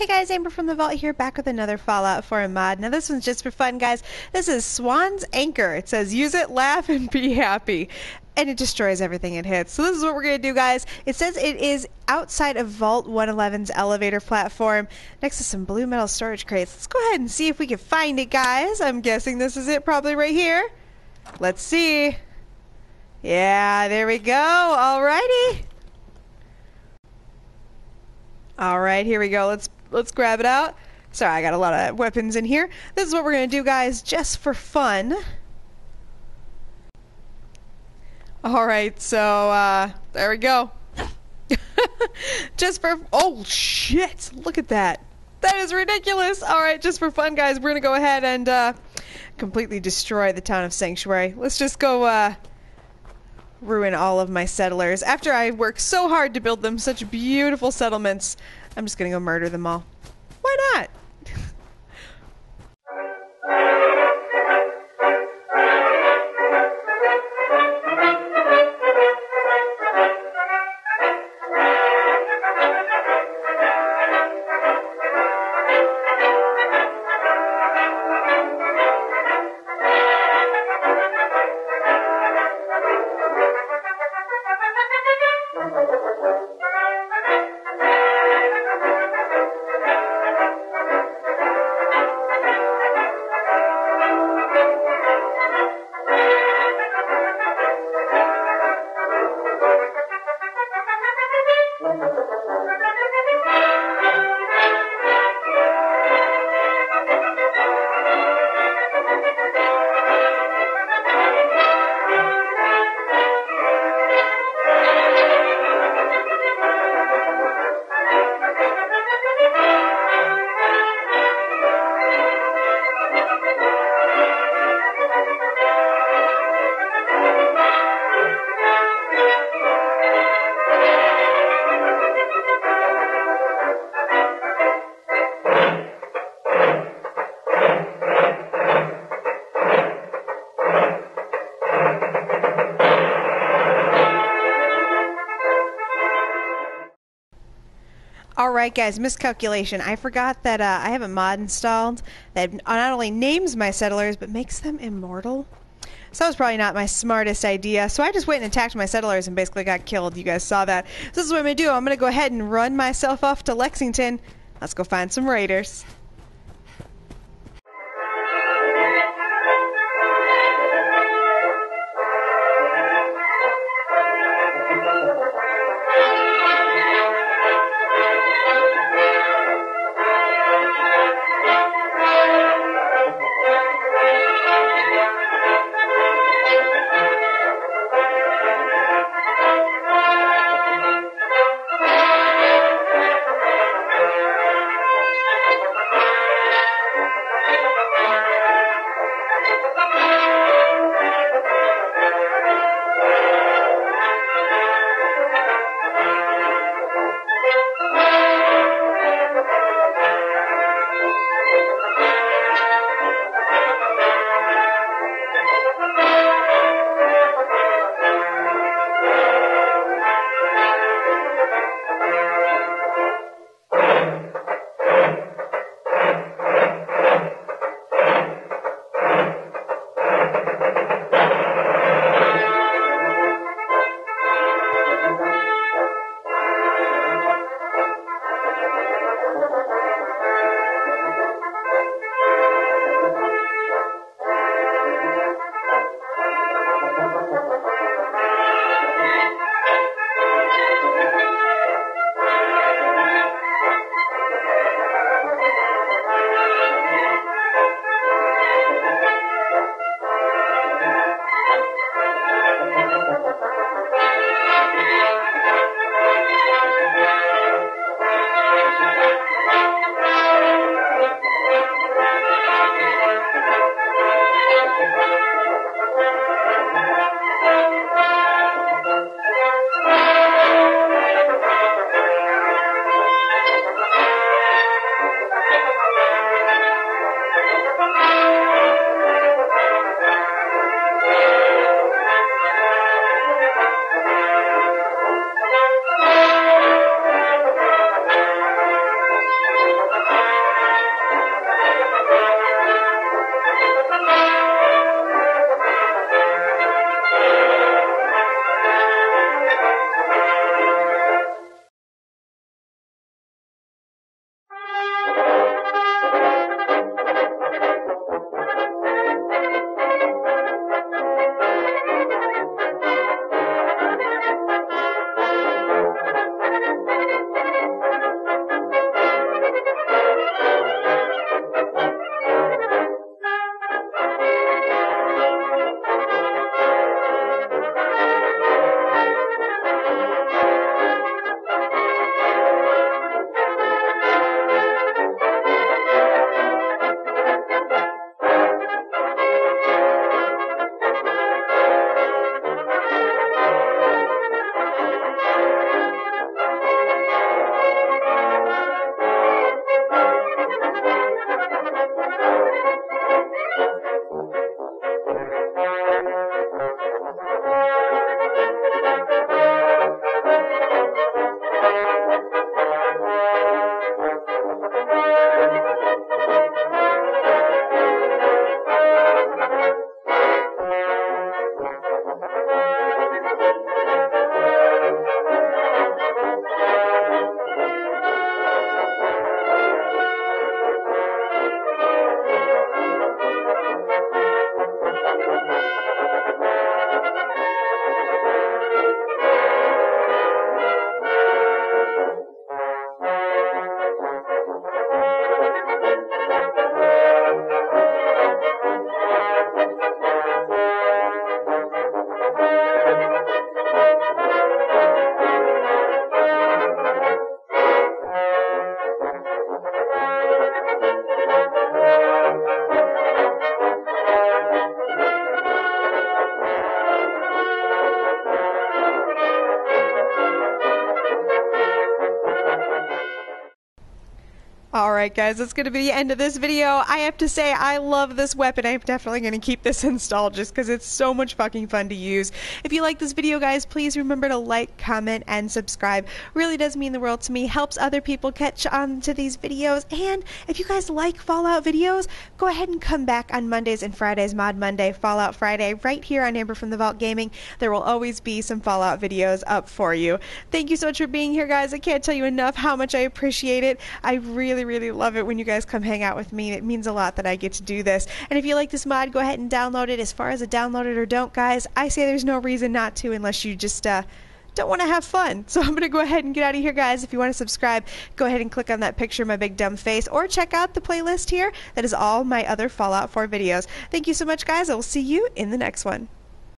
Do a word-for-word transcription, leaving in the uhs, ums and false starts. Hey guys, Amber from the Vault here, back with another Fallout four mod. Now this one's just for fun, guys. This is Swan's Anchor. It says, use it, laugh, and be happy. And it destroys everything it hits. So this is what we're going to do, guys. It says it is outside of Vault one eleven's elevator platform, next to some blue metal storage crates. Let's go ahead and see if we can find it, guys. I'm guessing this is it, probably right here. Let's see. Yeah, there we go. Alrighty. Alright, here we go. Let's Let's grab it out. Sorry, I got a lot of weapons in here. This is what we're going to do, guys, just for fun. Alright, so, uh, there we go. just for, oh shit, look at that. That is ridiculous. Alright, just for fun, guys, we're going to go ahead and, uh, completely destroy the town of Sanctuary. Let's just go, uh, ruin all of my settlers. After I worked so hard to build them such beautiful settlements, I'm just gonna go murder them all. Why not? Alright guys, miscalculation. I forgot that uh, I have a mod installed that not only names my settlers, but makes them immortal. So that was probably not my smartest idea. So I just went and attacked my settlers and basically got killed. You guys saw that. So this is what I'm going to do. I'm going to go ahead and run myself off to Lexington. Let's go find some raiders. Alright guys, that's going to be the end of this video. I have to say, I love this weapon. I'm definitely going to keep this installed just because it's so much fucking fun to use. If you like this video, guys, please remember to like, comment, and subscribe. Really does mean the world to me. Helps other people catch on to these videos. And if you guys like Fallout videos, go ahead and come back on Mondays and Fridays, Mod Monday, Fallout Friday, right here on Amber from the Vault Gaming. There will always be some Fallout videos up for you. Thank you so much for being here, guys. I can't tell you enough how much I appreciate it. I really really love it when you guys come hang out with me. It means a lot that I get to do this. And if you like this mod, go ahead and download it. As far as a download it or don't, guys, I say there's no reason not to unless you just uh, don't want to have fun. So I'm going to go ahead and get out of here, guys. If you want to subscribe, go ahead and click on that picture of my big dumb face, or check out the playlist here. That is all my other Fallout four videos. Thank you so much, guys. I will see you in the next one.